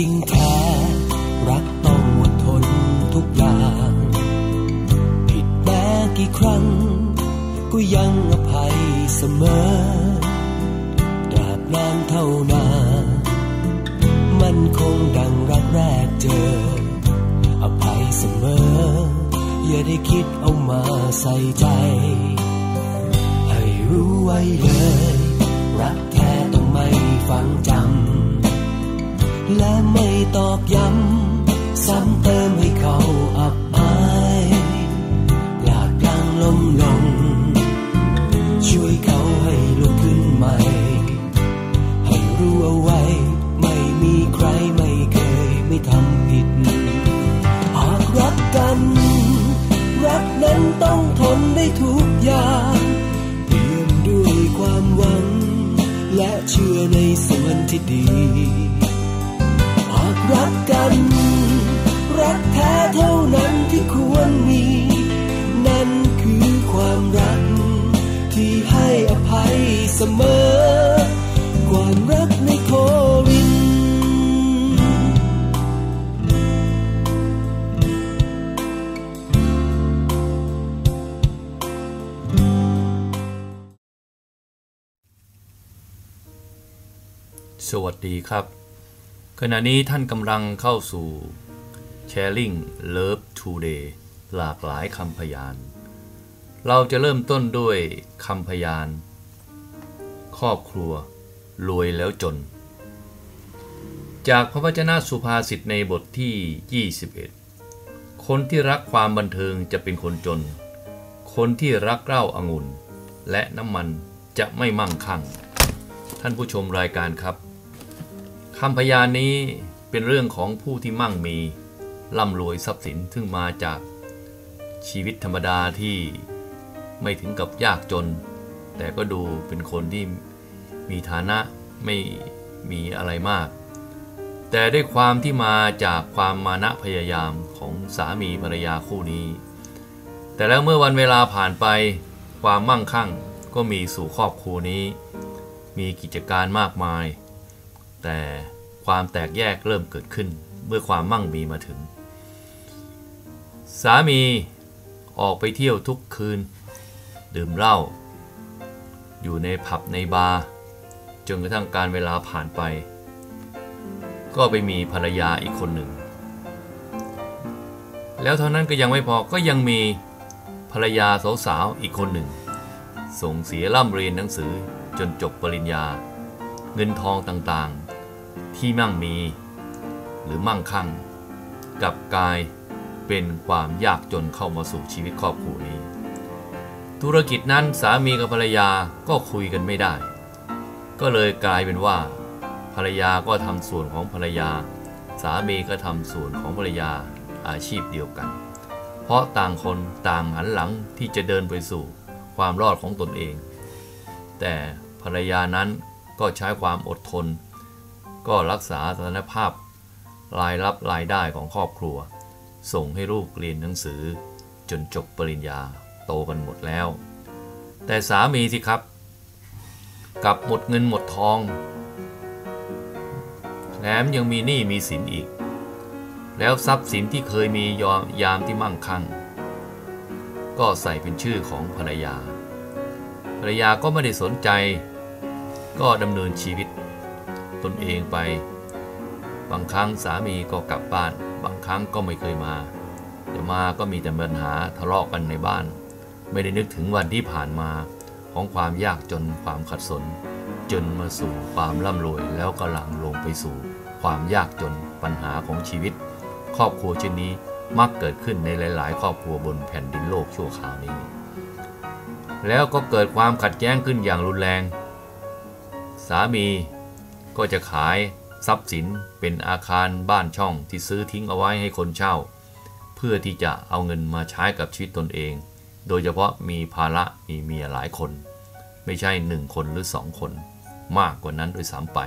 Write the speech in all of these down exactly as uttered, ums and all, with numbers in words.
จริงแท้รักต้องอดทนทุกอย่างผิดแม้กี่ครั้งก็ยังอภัยเสมอตราบนานเท่านานมันคงดังรักแรกเจออภัยเสมออย่าได้คิดเอามาใส่ใจให้รู้ไว้เลยรักแท้ต้องไม่ฝังจำและไม่ตอกย้ำซ้ำเติมให้เขาอับอายหลากกลางล้มลงช่วยเขาให้ลุกขึ้นใหม่ให้รู้เอาไว้ไม่มีใครไม่เคยไม่ทำผิดหากรักกันรักนั้นต้องทนได้ทุกอย่างเปี่ยมด้วยความหวังและเชื่อในส่วนที่ดีหากรักกันรักแท้เท่านั้นที่ควรมีนั่นคือความรักที่ให้อภัยเสมอความรักในโควิดสวัสดีครับขณะนี้ท่านกำลังเข้าสู่ Sharing Love Today หลากหลายคำพยานเราจะเริ่มต้นด้วยคำพยานครอบครัวรวยแล้วจนจากพระวจนะสุภาษิตในบทที่ยี่สิบเอ็ดคนที่รักความบันเทิงจะเป็นคนจนคนที่รักเหล้าองุ่นและน้ำมันจะไม่มั่งคั่งท่านผู้ชมรายการครับคำพยานนี้เป็นเรื่องของผู้ที่มั่งมีร่ำรวยทรัพย์สินซึ่งมาจากชีวิตธรรมดาที่ไม่ถึงกับยากจนแต่ก็ดูเป็นคนที่มีฐานะไม่มีอะไรมากแต่ด้วยความที่มาจากความมานะพยายามของสามีภรรยาคู่นี้แต่แล้วเมื่อวันเวลาผ่านไปความมั่งคั่งก็มีสู่ครอบครัวนี้มีกิจการมากมายแต่ความแตกแยกเริ่มเกิดขึ้นเมื่อความมั่งมีมาถึงสามีออกไปเที่ยวทุกคืนดื่มเหล้าอยู่ในผับในบาร์จนกระทั่งการเวลาผ่านไปก็ไปมีภรรยาอีกคนหนึ่งแล้วเท่านั้นก็ยังไม่พอก็ยังมีภรรยาสาวๆอีกคนหนึ่งส่งเสียร่ำเรียนหนังสือจนจบปริญญาเงินทองต่างๆที่มั่งมีหรือมั่งคั่งกับกายเป็นความยากจนเข้ามาสู่ชีวิตครอบครัวนี้ธุรกิจนั้นสามีกับภรรยาก็คุยกันไม่ได้ก็เลยกลายเป็นว่าภรรยาก็ทำส่วนของภรรยาสามีก็ทำส่วนของภรรยาอาชีพเดียวกันเพราะต่างคนต่างหันหลังที่จะเดินไปสู่ความรอดของตนเองแต่ภรรยานั้นก็ใช้ความอดทนก็รักษาสถานภาพรายรับรายได้ของครอบครัวส่งให้ลูกเรียนหนังสือจนจบปริญญาโตกันหมดแล้วแต่สามีสิครับกลับหมดเงินหมดทองแถมยังมีหนี้มีสินอีกแล้วทรัพย์สินที่เคยมียามที่มั่งคั่งก็ใส่เป็นชื่อของภรรยาภรรยาก็ไม่ได้สนใจก็ดำเนินชีวิตตนเองไปบางครั้งสามีก็กลับบ้านบางครั้งก็ไม่เคยมาจะมาก็มีแต่ปัญหาทะเลาะกันในบ้านไม่ได้นึกถึงวันที่ผ่านมาของความยากจนความขัดสนจนมาสู่ความร่ำรวยแล้วกำลังลงไปสู่ความยากจนปัญหาของชีวิตครอบครัวเช่นนี้มักเกิดขึ้นในหลายๆครอบครัวบนแผ่นดินโลกชั่วคราวนี้แล้วก็เกิดความขัดแย้งขึ้นอย่างรุนแรงสามีก็จะขายทรัพย์สินเป็นอาคารบ้านช่องที่ซื้อทิ้งเอาไว้ให้คนเช่าเพื่อที่จะเอาเงินมาใช้กับชีวิตตนเองโดยเฉพาะมีภาระมีเมียหลายคนไม่ใช่หนึ่งคนหรือสองคนมากกว่านั้นโดยซ้ำไป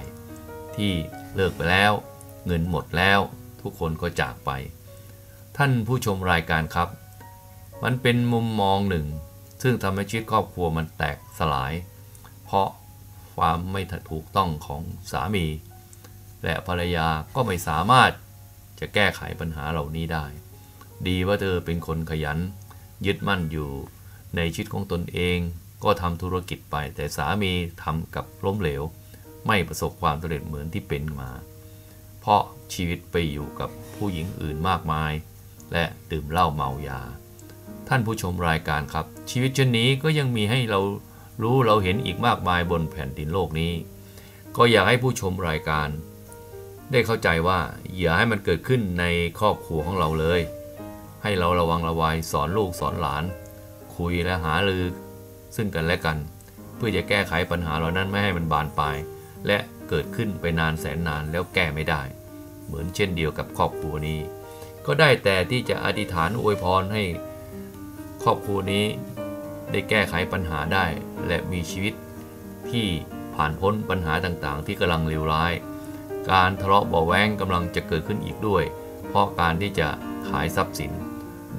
ที่เลิกไปแล้วเงินหมดแล้วทุกคนก็จากไปท่านผู้ชมรายการครับมันเป็นมุมมองหนึ่งซึ่งทำให้ชีวิตครอบครัวมันแตกสลายเพราะความไม่ถูกต้องของสามี และภรรยาก็ไม่สามารถจะแก้ไขปัญหาเหล่านี้ได้ดีว่าเธอเป็นคนขยันยึดมั่นอยู่ในชีวิตของตนเองก็ทำธุรกิจไปแต่สามีทำกับล้มเหลวไม่ประสบความสำเร็จเหมือนที่เป็นมาเพราะชีวิตไปอยู่กับผู้หญิงอื่นมากมายและดื่มเหล้าเมายาท่านผู้ชมรายการครับชีวิตเช่นนี้ก็ยังมีให้เรารู้เราเห็นอีกมากมายบนแผ่นดินโลกนี้ก็อยากให้ผู้ชมรายการได้เข้าใจว่าอย่าให้มันเกิดขึ้นในครอบครัวของเราเลยให้เราระวังระวัยสอนลูกสอนหลานคุยและหารือซึ่งกันและกันเพื่อจะแก้ไขปัญหาเหล่านั้นไม่ให้มันบานปลายและเกิดขึ้นไปนานแสนนานแล้วแก้ไม่ได้เหมือนเช่นเดียวกับครอบครัวนี้ก็ได้แต่ที่จะอธิษฐานอวยพรให้ครอบครัวนี้ได้แก้ไขปัญหาได้และมีชีวิตที่ผ่านพ้นปัญหาต่างๆที่กำลังเลวร้ายการทะเลาะเบาะแว้งกำลังจะเกิดขึ้นอีกด้วยเพราะการที่จะขายทรัพย์สิน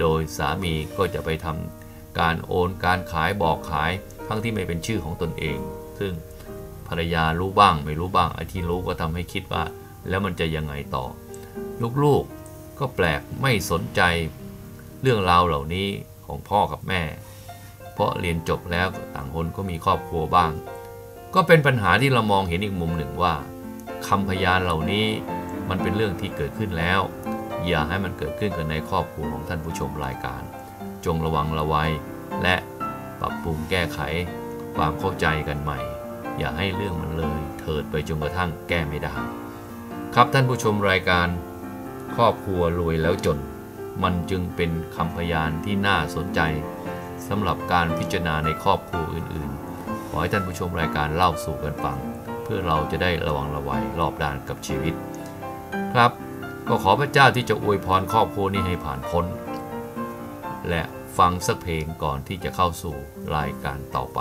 โดยสามีก็จะไปทำการโอนการขายบอกขายทั้งที่ไม่เป็นชื่อของตนเองซึ่งภรรยารู้บ้างไม่รู้บ้างไอ้ที่รู้ก็ทำให้คิดว่าแล้วมันจะยังไงต่อลูกๆก็แปลกไม่สนใจเรื่องราวเหล่านี้ของพ่อกับแม่เพราะเรียนจบแล้วต่างคนก็มีครอบครัวบ้างก็เป็นปัญหาที่เรามองเห็นอีกมุมหนึ่งว่าคำพยานเหล่านี้มันเป็นเรื่องที่เกิดขึ้นแล้วอย่าให้มันเกิดขึ้นกันในครอบครัวของท่านผู้ชมรายการจงระวังระวัยและปรับปรุงแก้ไขความเข้าใจกันใหม่อย่าให้เรื่องมันเลยเถิดไปจนกระทั่งแก้ไม่ได้ครับท่านผู้ชมรายการครอบครัวรวยแล้วจนมันจึงเป็นคำพยานที่น่าสนใจสำหรับการพิจารณาในครอบครัวอื่นๆขอให้ท่านผู้ชมรายการเล่าสู่กันฟังเพื่อเราจะได้ระวังระวัยรอบด้านกับชีวิตครับก็ขอพระเจ้าที่จะอวยพรครอบครัวนี้ให้ผ่านพ้นและฟังสักเพลงก่อนที่จะเข้าสู่รายการต่อไป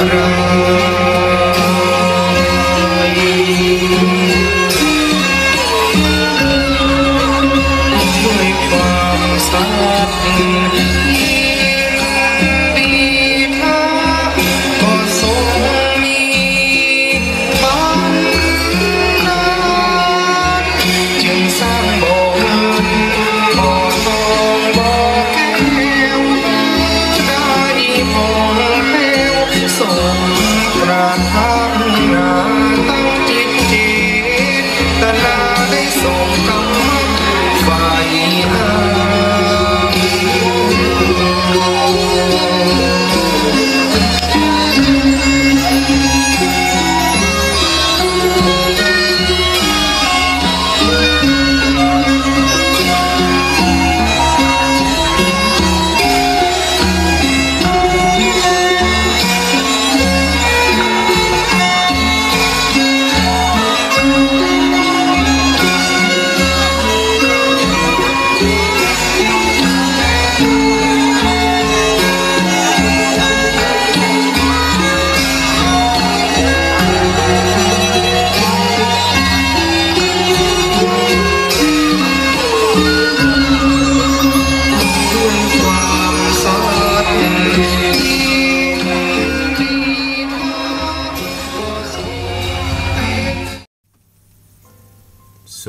Thank you.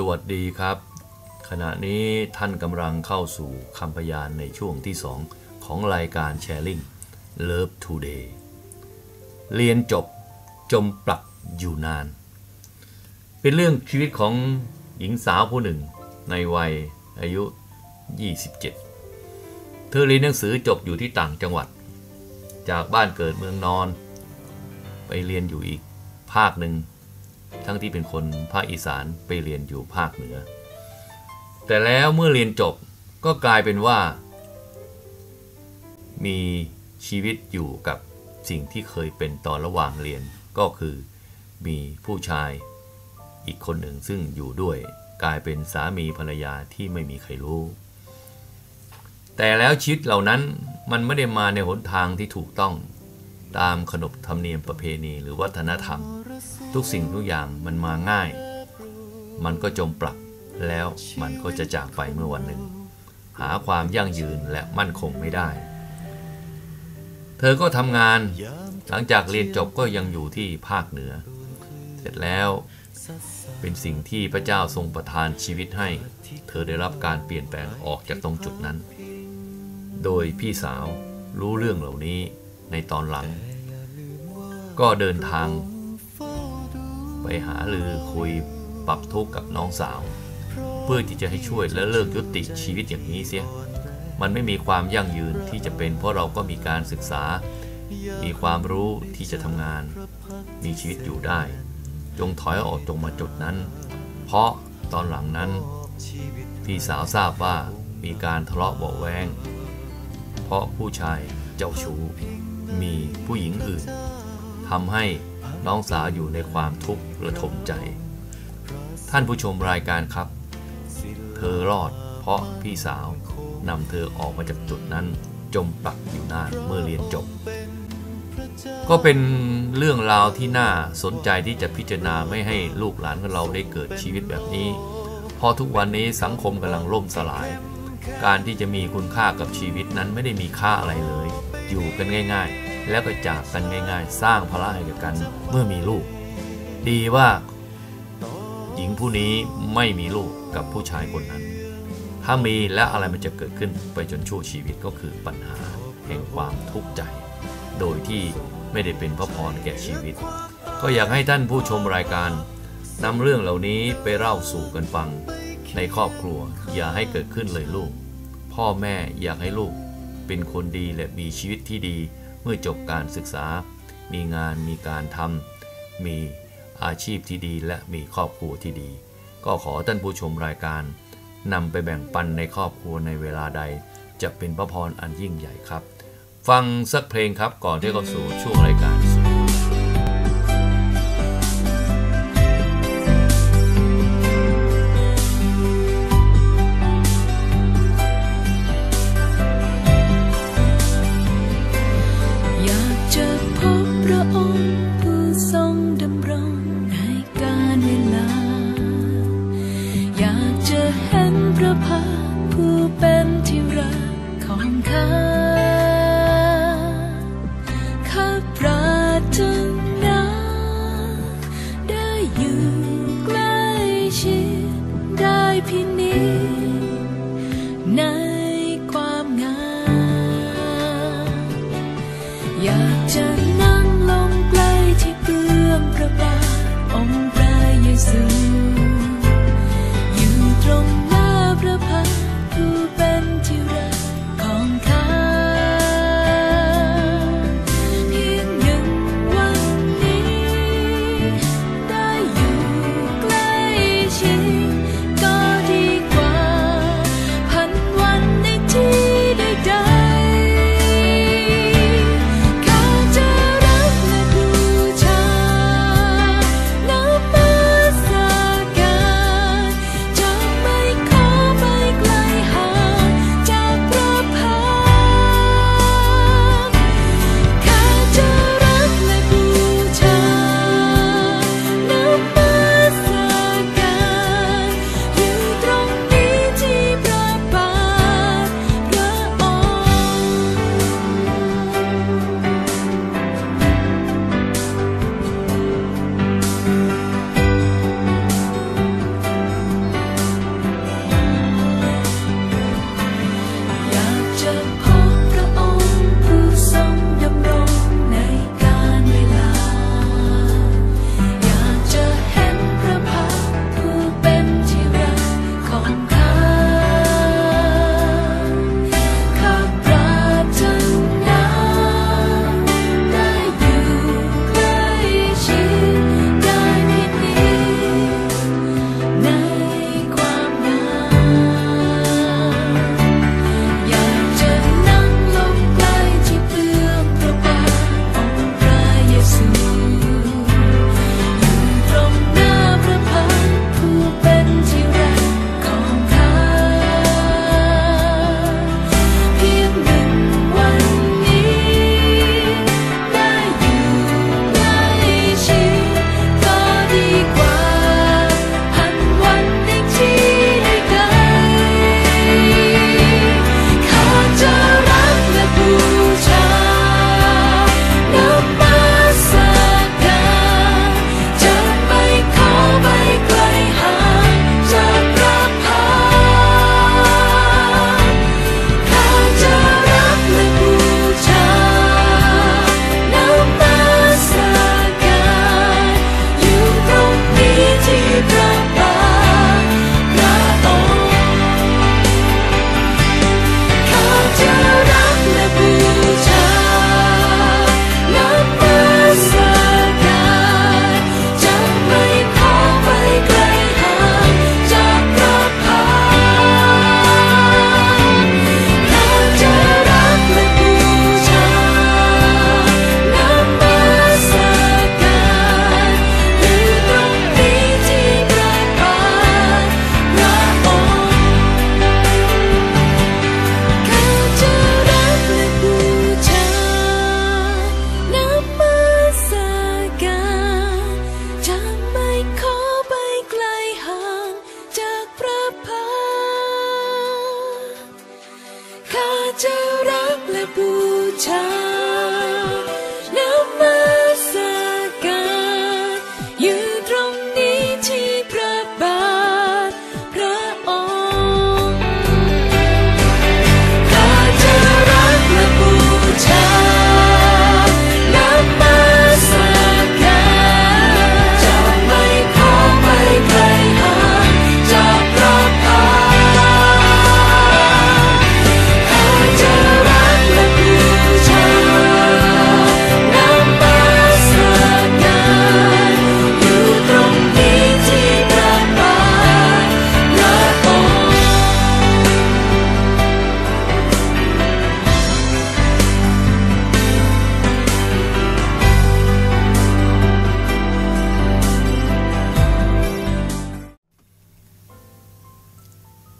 สวัสดีครับขณะนี้ท่านกำลังเข้าสู่คำพยานในช่วงที่สองของรายการแชร์ลิง Love Today เรียนจบจมปลักอยู่นานเป็นเรื่องชีวิตของหญิงสาวผู้หนึ่งในวัยอายุยี่สิบเจ็ดเธอเรียนหนังสือจบอยู่ที่ต่างจังหวัดจากบ้านเกิดเมืองนอนไปเรียนอยู่อีกภาคหนึ่งทั้งที่เป็นคนภาคอีสานไปเรียนอยู่ภาคเหนือแต่แล้วเมื่อเรียนจบก็กลายเป็นว่ามีชีวิตอยู่กับสิ่งที่เคยเป็นตอนระหว่างเรียนก็คือมีผู้ชายอีกคนหนึ่งซึ่งอยู่ด้วยกลายเป็นสามีภรรยาที่ไม่มีใครรู้แต่แล้วชีวิตเหล่านั้นมันไม่ได้มาในหนทางที่ถูกต้องตามขนบธรรมเนียมประเพณีหรือวัฒนธรรมทุกสิ่งทุกอย่างมันมาง่ายมันก็จมปลักแล้วมันก็จะจากไปเมื่อวันหนึ่งหาความยั่งยืนและมั่นคงไม่ได้เธอก็ทำงานหลังจากเรียนจบก็ยังอยู่ที่ภาคเหนือเสร็จแล้วเป็นสิ่งที่พระเจ้าทรงประทานชีวิตให้เธอได้รับการเปลี่ยนแปลงออกจากตรงจุดนั้นโดยพี่สาวรู้เรื่องเหล่านี้ในตอนหลังก็เดินทางไปหาหรือคุยปรับทุกข์กับน้องสาวเพื่อที่จะให้ช่วยและเลิกยุติชีวิตอย่างนี้เสียมันไม่มีความยั่งยืนที่จะเป็นเพราะเราก็มีการศึกษามีความรู้ที่จะทำงานมีชีวิตอยู่ได้จงถอยออกจงมาจุดนั้นเพราะตอนหลังนั้นพี่สาวทราบว่ามีการทะเลาะเบาะแว้งเพราะผู้ชายเจ้าชู้มีผู้หญิงอื่นทำให้น้องสาวอยู่ในความทุกข์ระทมใจท่านผู้ชมรายการครับเธอรอดเพราะพี่สาวนำเธอออกมาจากจุดนั้นจมปลักอยู่นานเมื่อเรียนจบก็เป็นเรื่องราวที่น่าสนใจที่จะพิจารณาไม่ให้ลูกหลานของเราได้เกิดชีวิตแบบนี้พอทุกวันนี้สังคมกำลังล่มสลายการที่จะมีคุณค่ากับชีวิตนั้นไม่ได้มีค่าอะไรเลยอยู่กันง่ายๆแล้วก็จากกันง่ายๆสร้างภาระให้กันเมื่อมีลูกดีว่าหญิงผู้นี้ไม่มีลูกกับผู้ชายคนนั้นถ้ามีแล้วอะไรมันจะเกิดขึ้นไปจนชั่วชีวิตก็คือปัญหาแห่งความทุกข์ใจโดยที่ไม่ได้เป็นพระพรแก่ชีวิตก็อยากให้ท่านผู้ชมรายการนำเรื่องเหล่านี้ไปเล่าสู่กันฟังในครอบครัวอย่าให้เกิดขึ้นเลยลูกพ่อแม่อยากให้ลูกเป็นคนดีและมีชีวิตที่ดีเมื่อจบการศึกษามีงานมีการทำมีอาชีพที่ดีและมีครอบครัวที่ดีก็ขอท่านผู้ชมรายการนำไปแบ่งปันในครอบครัวในเวลาใดจะเป็นพระพรอันยิ่งใหญ่ครับฟังสักเพลงครับก่อนที่เข้าสู่ช่วงรายการข้าพระ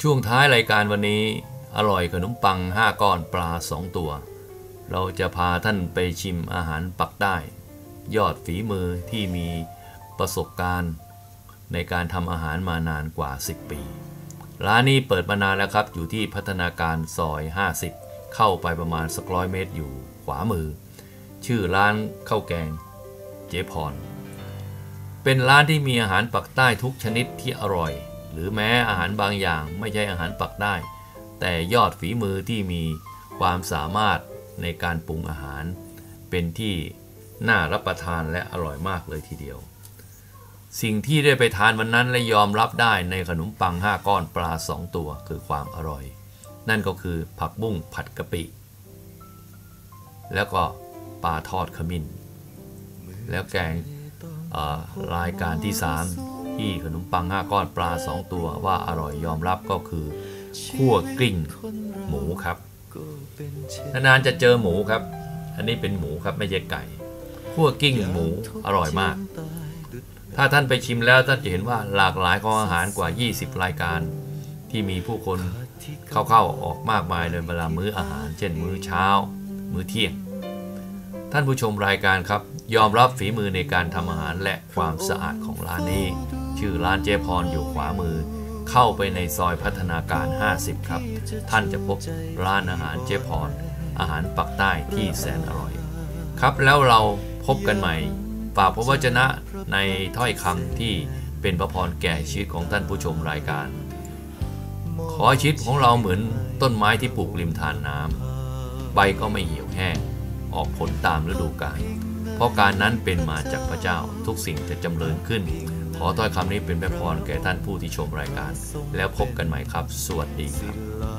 ช่วงท้ายรายการวันนี้อร่อยขนมปังห้าก้อนปลาสองตัวเราจะพาท่านไปชิมอาหารปักใต้ยอดฝีมือที่มีประสบการณ์ในการทำอาหารมานานกว่าสิบปีร้านนี้เปิดมานานแล้วครับอยู่ที่พัฒนาการซอยห้าสิบเข้าไปประมาณสักร้อยเมตรอยู่ขวามือชื่อร้านข้าวแกงเจ๊พรเป็นร้านที่มีอาหารปักใต้ทุกชนิดที่อร่อยหรือแม้อาหารบางอย่างไม่ใช่อาหารปักใต้แต่ยอดฝีมือที่มีความสามารถในการปรุงอาหารเป็นที่น่ารับประทานและอร่อยมากเลยทีเดียวสิ่งที่ได้ไปทานวันนั้นและยอมรับได้ในขนมปังห้าก้อนปลาสองตัวคือความอร่อยนั่นก็คือผักบุ้งผัดกะปิแล้วก็ปลาทอดขมิ้นแล้วแกงรายการที่สามที่ขนมปังห้าก้อนปลาสองตัวว่าอร่อยยอมรับก็คือคั่วกลิ้งหมูครับนานๆจะเจอหมูครับอันนี้เป็นหมูครับไม่ใช่ไก่คั่วกลิ้งหมูอร่อยมากถ้าท่านไปชิมแล้วท่านจะเห็นว่าหลากหลายของอาหารกว่ายี่สิบรายการที่มีผู้คนเข้าๆออกมากมายในเวลามื้ออาหารเช่นมื้อเช้ามื้อเที่ยงท่านผู้ชมรายการครับยอมรับฝีมือในการทำอาหารและความสะอาดของร้านนี้ชื่อร้านเจพรอยู่ขวามือเข้าไปในซอยพัฒนาการห้าสิบครับท่านจะพบร้านอาหารเจพรอาหารปักใต้ที่แสนอร่อยครับแล้วเราพบกันใหม่ฝากพระวจนะในถ้อยคำที่เป็นพระพรแก่ชีวิตของท่านผู้ชมรายการขอชีวิตของเราเหมือนต้นไม้ที่ปลูกริมทานน้ำใบก็ไม่เหี่ยวแห้งออกผลตามฤดูกาลเพราะการนั้นเป็นมาจากพระเจ้าทุกสิ่งจะจำเริญขึ้นขอถ้อยคำนี้เป็นพระพรแก่ท่านผู้ที่ชมรายการแล้วพบกันใหม่ครับสวัสดีครับ